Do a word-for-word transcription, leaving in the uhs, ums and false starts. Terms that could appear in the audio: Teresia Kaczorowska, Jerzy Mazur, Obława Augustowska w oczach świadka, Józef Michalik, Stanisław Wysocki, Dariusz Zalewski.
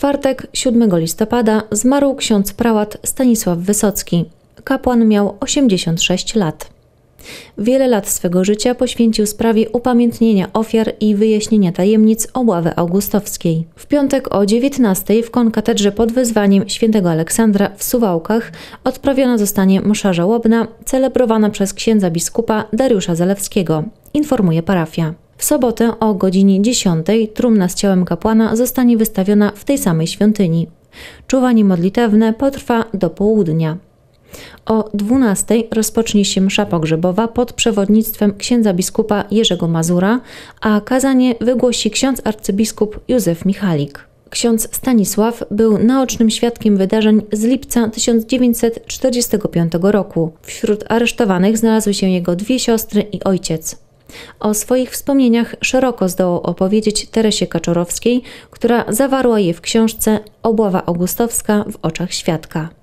czwartek, siódmego listopada, zmarł ksiądz prałat Stanisław Wysocki. Kapłan miał osiemdziesiąt sześć lat. Wiele lat swego życia poświęcił sprawie upamiętnienia ofiar i wyjaśnienia tajemnic Obławy Augustowskiej. W piątek o dziewiętnastej w konkatedrze pod wezwaniem św. Aleksandra w Suwałkach odprawiona zostanie msza żałobna celebrowana przez księdza biskupa Dariusza Zalewskiego, informuje parafia. W sobotę o godzinie dziesiątej trumna z ciałem kapłana zostanie wystawiona w tej samej świątyni. Czuwanie modlitewne potrwa do południa. O dwunastej rozpocznie się msza pogrzebowa pod przewodnictwem księdza biskupa Jerzego Mazura, a kazanie wygłosi ksiądz arcybiskup Józef Michalik. Ksiądz Stanisław był naocznym świadkiem wydarzeń z lipca tysiąc dziewięćset czterdziestego piątego roku. Wśród aresztowanych znalazły się jego dwie siostry i ojciec. O swoich wspomnieniach szeroko zdołał opowiedzieć Teresie Kaczorowskiej, która zawarła je w książce Obława Augustowska w oczach świadka.